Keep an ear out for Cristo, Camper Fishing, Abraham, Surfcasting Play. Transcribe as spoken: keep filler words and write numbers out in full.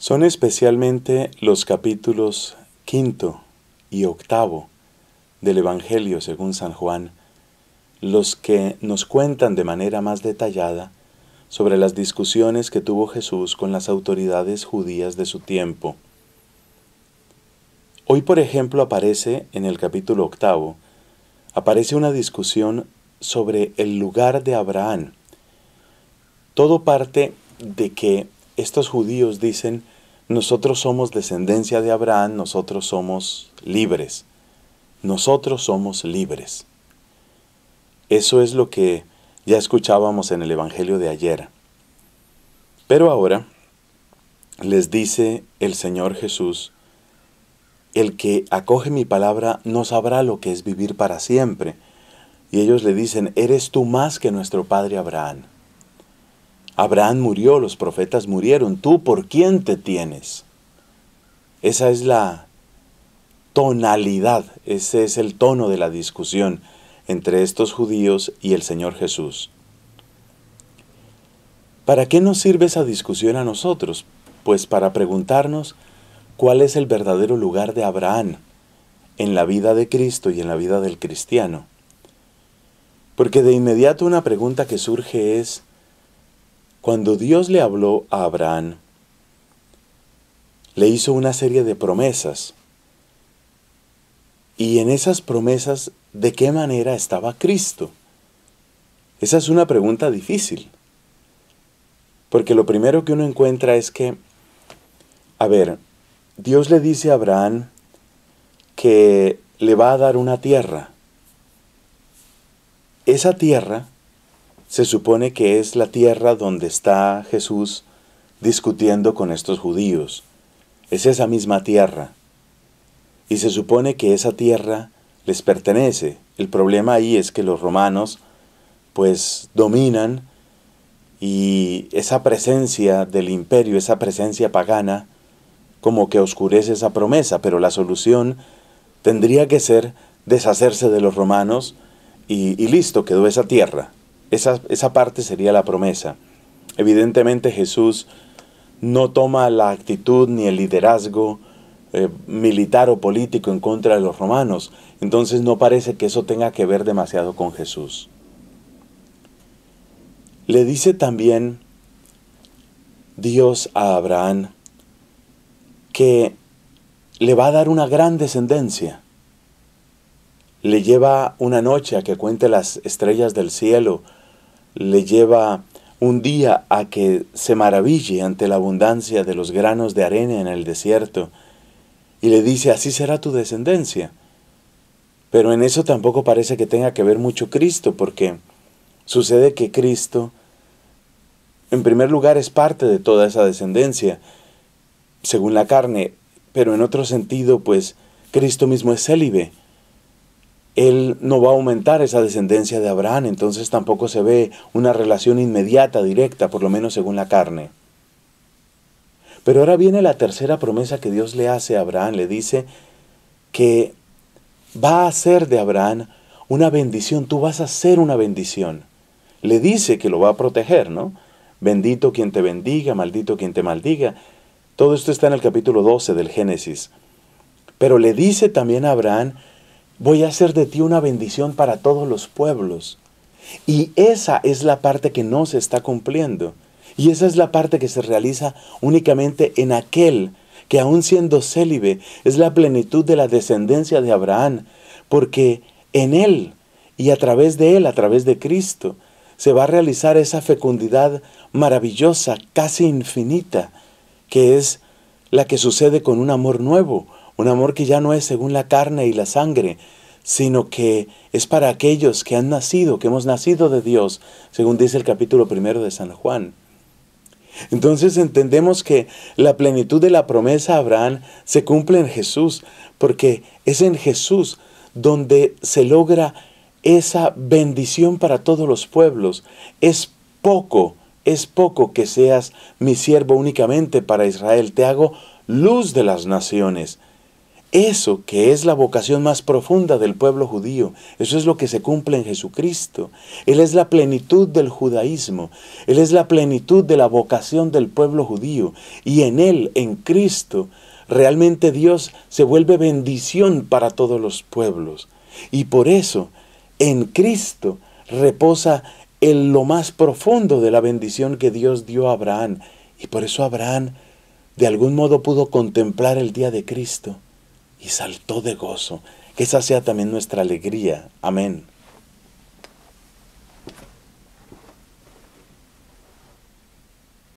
Son especialmente los capítulos quinto y octavo del Evangelio según San Juan los que nos cuentan de manera más detallada sobre las discusiones que tuvo Jesús con las autoridades judías de su tiempo. Hoy, por ejemplo, aparece en el capítulo octavo, aparece una discusión sobre el lugar de Abraham. Todo parte de que estos judíos dicen, nosotros somos descendencia de Abraham, nosotros somos libres. Nosotros somos libres. Eso es lo que ya escuchábamos en el Evangelio de ayer. Pero ahora les dice el Señor Jesús, el que acoge mi palabra no sabrá lo que es vivir para siempre. Y ellos le dicen, eres tú más que nuestro padre Abraham. Abraham murió, los profetas murieron, ¿tú por quién te tienes? Esa es la tonalidad, ese es el tono de la discusión entre estos judíos y el Señor Jesús. ¿Para qué nos sirve esa discusión a nosotros? Pues para preguntarnos cuál es el verdadero lugar de Abraham en la vida de Cristo y en la vida del cristiano. Porque de inmediato una pregunta que surge es, cuando Dios le habló a Abraham, le hizo una serie de promesas. Y en esas promesas, ¿de qué manera estaba Cristo? Esa es una pregunta difícil. Porque lo primero que uno encuentra es que, a ver, Dios le dice a Abraham que le va a dar una tierra. Esa tierra se supone que es la tierra donde está Jesús discutiendo con estos judíos. Es esa misma tierra. Y se supone que esa tierra les pertenece. El problema ahí es que los romanos, pues, dominan y esa presencia del imperio, esa presencia pagana, como que oscurece esa promesa. Pero la solución tendría que ser deshacerse de los romanos y, y listo, quedó esa tierra. Esa, esa parte sería la promesa. Evidentemente Jesús no toma la actitud ni el liderazgo eh, militar o político en contra de los romanos. Entonces no parece que eso tenga que ver demasiado con Jesús. Le dice también Dios a Abraham que le va a dar una gran descendencia. Le lleva una noche a que cuente las estrellas del cielo. Le lleva un día a que se maraville ante la abundancia de los granos de arena en el desierto. Y le dice, así será tu descendencia. Pero en eso tampoco parece que tenga que ver mucho Cristo, porque sucede que Cristo, en primer lugar, es parte de toda esa descendencia, según la carne, pero en otro sentido, pues, Cristo mismo es célibe. Él no va a aumentar esa descendencia de Abraham, entonces tampoco se ve una relación inmediata, directa, por lo menos según la carne. Pero ahora viene la tercera promesa que Dios le hace a Abraham. Le dice que va a hacer de Abraham una bendición, tú vas a ser una bendición. Le dice que lo va a proteger, ¿no? Bendito quien te bendiga, maldito quien te maldiga. Todo esto está en el capítulo doce del Génesis. Pero le dice también a Abraham, voy a hacer de ti una bendición para todos los pueblos. Y esa es la parte que no se está cumpliendo. Y esa es la parte que se realiza únicamente en aquel que, aun siendo célibe, es la plenitud de la descendencia de Abraham. Porque en él y a través de él, a través de Cristo, se va a realizar esa fecundidad maravillosa, casi infinita, que es la que sucede con un amor nuevo. Un amor que ya no es según la carne y la sangre, sino que es para aquellos que han nacido, que hemos nacido de Dios, según dice el capítulo primero de San Juan. Entonces entendemos que la plenitud de la promesa a Abraham se cumple en Jesús, porque es en Jesús donde se logra esa bendición para todos los pueblos. Es poco, es poco que seas mi siervo únicamente para Israel, te hago luz de las naciones. Eso que es la vocación más profunda del pueblo judío, eso es lo que se cumple en Jesucristo. Él es la plenitud del judaísmo, Él es la plenitud de la vocación del pueblo judío, y en Él, en Cristo, realmente Dios se vuelve bendición para todos los pueblos. Y por eso, en Cristo reposa en lo más profundo de la bendición que Dios dio a Abraham, y por eso Abraham de algún modo pudo contemplar el día de Cristo y saltó de gozo. Que esa sea también nuestra alegría. Amén.